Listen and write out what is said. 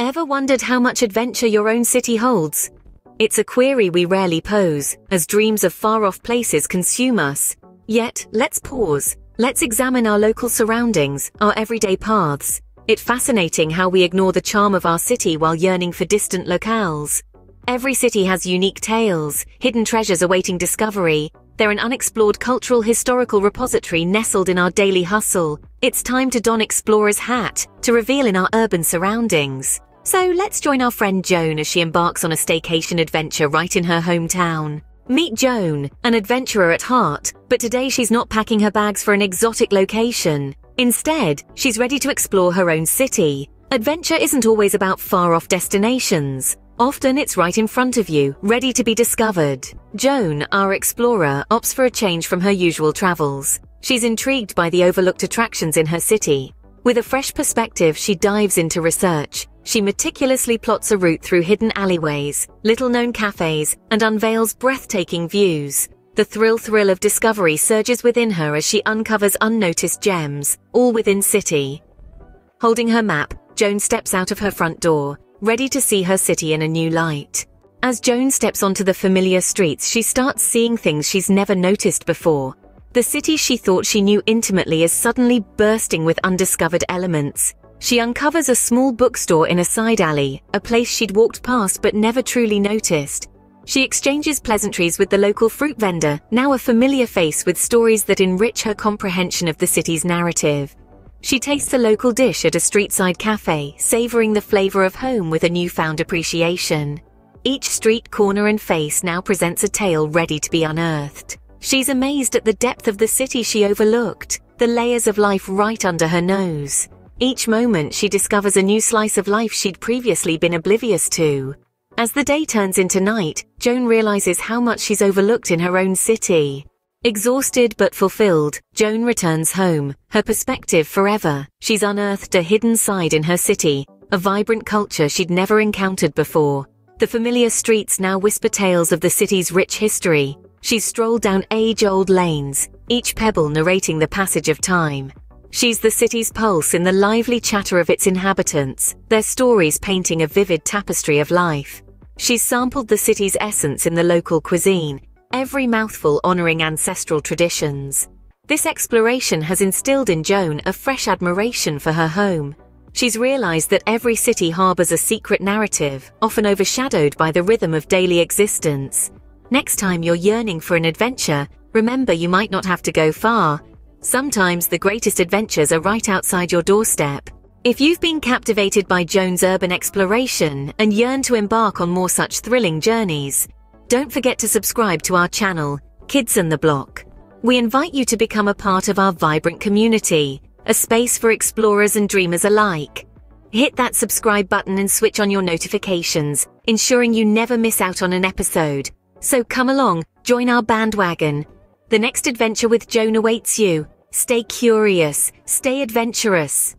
Ever wondered how much adventure your own city holds? It's a query we rarely pose, as dreams of far-off places consume us. Yet, let's pause. Let's examine our local surroundings, our everyday paths. It's fascinating how we ignore the charm of our city while yearning for distant locales. Every city has unique tales, hidden treasures awaiting discovery. They're an unexplored cultural historical repository nestled in our daily hustle. It's time to don explorer's hat, to revel in our urban surroundings. So let's join our friend Joan as she embarks on a staycation adventure right in her hometown. Meet Joan, an adventurer at heart, but today she's not packing her bags for an exotic location. Instead, she's ready to explore her own city. Adventure isn't always about far-off destinations. Often it's right in front of you, ready to be discovered. Joan, our explorer, opts for a change from her usual travels. She's intrigued by the overlooked attractions in her city. With a fresh perspective, she dives into research. She meticulously plots a route through hidden alleyways, little-known cafes, and unveils breathtaking views. The thrill of discovery surges within her as she uncovers unnoticed gems, all within city. Holding her map, Joan steps out of her front door, ready to see her city in a new light. As Joan steps onto the familiar streets, she starts seeing things she's never noticed before. The city she thought she knew intimately is suddenly bursting with undiscovered elements. She uncovers a small bookstore in a side alley, a place she'd walked past but never truly noticed. She exchanges pleasantries with the local fruit vendor, now a familiar face with stories that enrich her comprehension of the city's narrative. She tastes a local dish at a streetside cafe, savoring the flavor of home with a newfound appreciation. Each street corner and face now presents a tale ready to be unearthed. She's amazed at the depth of the city she overlooked, the layers of life right under her nose. Each moment she discovers a new slice of life she'd previously been oblivious to. As the day turns into night, Joan realizes how much she's overlooked in her own city. Exhausted but fulfilled, Joan returns home, her perspective forever. She's unearthed a hidden side in her city, a vibrant culture she'd never encountered before. The familiar streets now whisper tales of the city's rich history. She's strolled down age-old lanes, each pebble narrating the passage of time. She's the city's pulse in the lively chatter of its inhabitants, their stories painting a vivid tapestry of life. She's sampled the city's essence in the local cuisine, every mouthful honoring ancestral traditions. This exploration has instilled in Joan a fresh admiration for her home. She's realized that every city harbors a secret narrative, often overshadowed by the rhythm of daily existence. Next time you're yearning for an adventure, remember you might not have to go far. Sometimes the greatest adventures are right outside your doorstep. If you've been captivated by Joan's urban exploration and yearn to embark on more such thrilling journeys, don't forget to subscribe to our channel, Kids and the Block. We invite you to become a part of our vibrant community, a space for explorers and dreamers alike. Hit that subscribe button and switch on your notifications, ensuring you never miss out on an episode. So come along, join our bandwagon. The next adventure with Joan awaits you. Stay curious, stay adventurous.